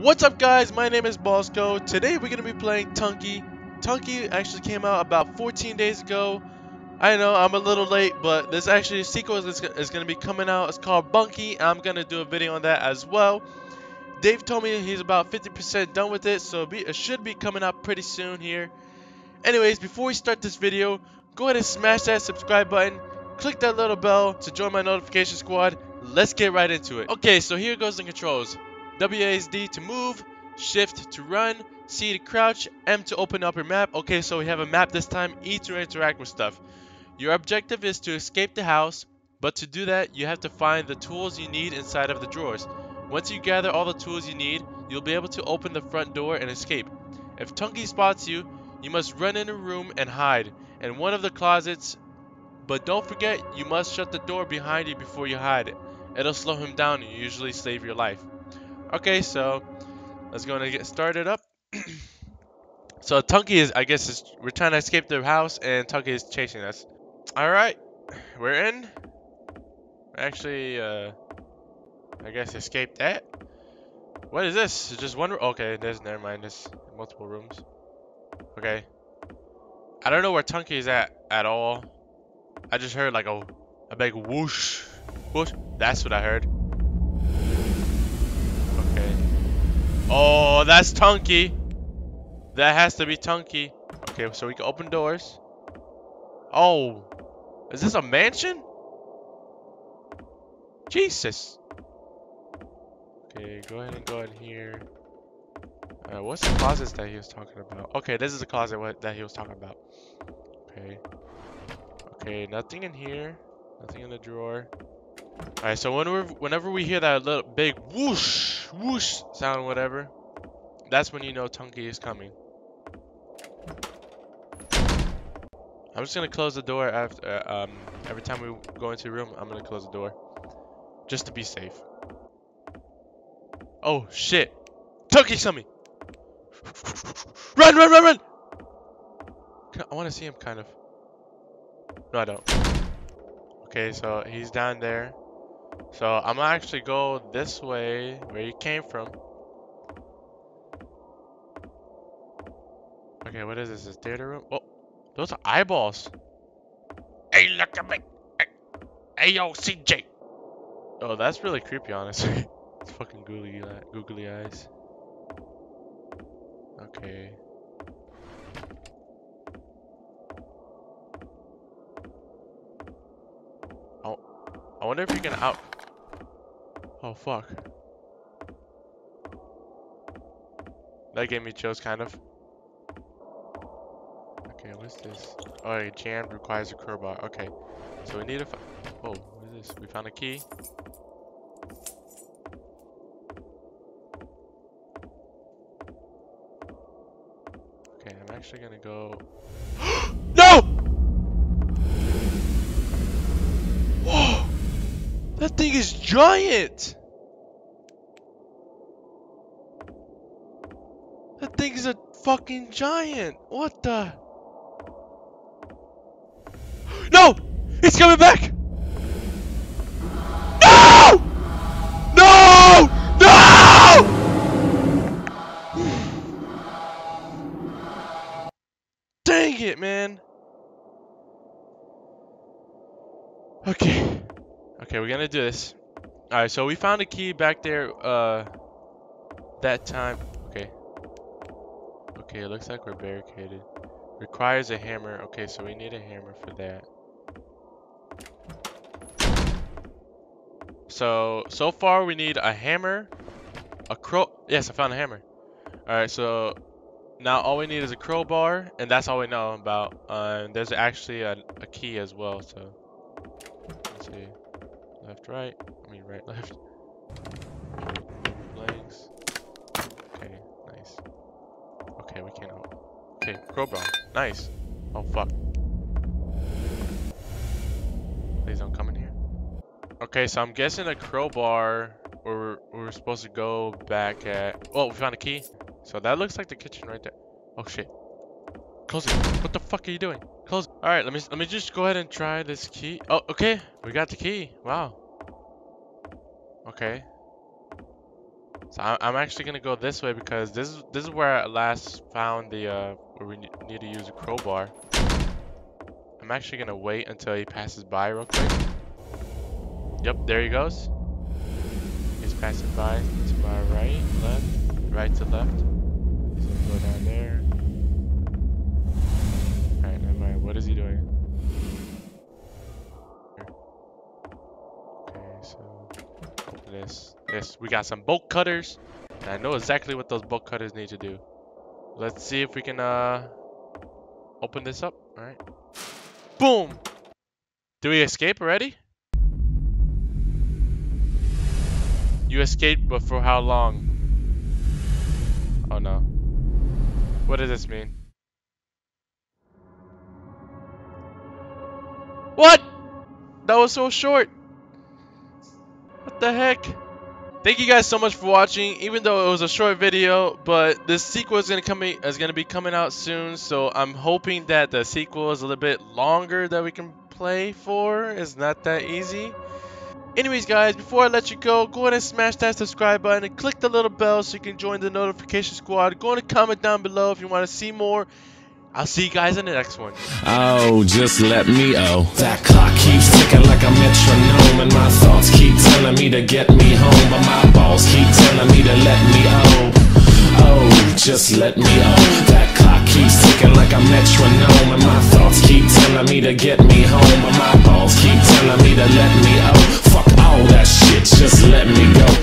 What's up guys, my name is Bosco. Today we're going to be playing Tunky. Tunky actually came out about 14 days ago. I know I'm a little late, but there's actually a sequel that's going to be coming out. It's called Bunky, and I'm going to do a video on that as well. Dave told me he's about 50% done with it, so it should be coming out pretty soon here. Anyways, before we start this video, go ahead and smash that subscribe button. Click that little bell to join my notification squad. Let's get right into it. Okay, so here goes the controls. WASD to move, shift to run, C to crouch, M to open up your map. Okay, so we have a map this time, E to interact with stuff. Your objective is to escape the house, but to do that, you have to find the tools you need inside of the drawers. Once you gather all the tools you need, you'll be able to open the front door and escape. If Tunky spots you, you must run in a room and hide in one of the closets, but don't forget, you must shut the door behind you before you hide. It'll slow him down and usually save your life. Okay, so let's go and get started up. So Tunky is, I guess, we're trying to escape the house and Tunky is chasing us. Alright, we're in. Actually, I guess escape that. What is this? It's just one room? Okay, there's, never mind. There's multiple rooms. Okay. I don't know where Tunky is at all. I just heard like a big whoosh. Whoosh. That's what I heard. Oh, that's Tunky. That has to be Tunky. Okay, so we can open doors. Oh, is this a mansion? Jesus. Okay, go ahead and go in here. What's the closets that he was talking about? Okay, this is the closet that he was talking about. Okay. Okay, nothing in here. Nothing in the drawer. Alright, so whenever we hear that little big whoosh, whoosh sound, whatever, that's when you know Tunky is coming. I'm just gonna close the door after every time we go into a room. I'm gonna close the door just to be safe. Oh shit! Tunky saw me. Run, run, run, run! I want to see him, kind of. No, I don't. Okay, so he's down there. So I'm gonna actually go this way where you came from. Okay, what is this? This theater room? Oh, those are eyeballs. Hey, look at me. Hey, A-O-C-J. Oh, that's really creepy, honestly. It's fucking googly eyes. Okay. I wonder if you can out. Oh fuck! That gave me chills, kind of. Okay, what's this? Oh, a jam requires a crowbar. Okay, so we need a. Oh, what is this? We found a key. Okay, I'm actually gonna go. No! That thing is giant! That thing is a fucking giant! What the? No! It's coming back! No! No! No! Dang it, man! Okay. Okay, we're gonna do this. Alright, so we found a key back there that time. Okay. Okay, it looks like we're barricaded. Requires a hammer. Okay, so we need a hammer for that. So far we need a hammer, a crow. Yes, I found a hammer. Alright, so now all we need is a crowbar, and that's all we know about. There's actually a key as well, so let's see. Left, right. I mean, right, left. Legs. Okay, nice. Okay, we can't. Okay, crowbar. Nice. Oh fuck. Please don't come in here. Okay, so I'm guessing a crowbar. We're supposed to go back at. Oh, we found a key. So that looks like the kitchen right there. Oh shit. Close it. What the fuck are you doing? Close. All right, let me just go ahead and try this key. Oh, okay, we got the key. Wow. Okay. So I'm actually gonna go this way because this is where I last found the where we need to use a crowbar. I'm actually gonna wait until he passes by real quick. Yep, there he goes. He's passing by to my right, left, right to left. He's gonna go down there. Alright, never mind. What is he doing? Okay, so open this. Yes, we got some bolt cutters. And I know exactly what those bolt cutters need to do. Let's see if we can open this up. Alright. Boom! Did we escape already? You escaped, but for how long? Oh no. What does this mean? What? That was so short! What the heck? Thank you guys so much for watching, even though it was a short video, but this sequel is gonna be coming out soon, so I'm hoping that the sequel is a little bit longer that we can play for. It's not that easy. Anyways guys, before I let you go, go ahead and smash that subscribe button and click the little bell so you can join the notification squad. Go ahead and comment down below if you want to see more. I'll see you guys in the next one. Oh, just let me oh. That clock keeps ticking like a metronome, and my thoughts keep telling me to get me home, but my balls keep telling me to let me oh. Oh, just let me oh. That clock keeps ticking like a metronome, and my thoughts keep telling me to get me home, but my balls keep telling me to let me oh. Fuck all that shit, just let me go.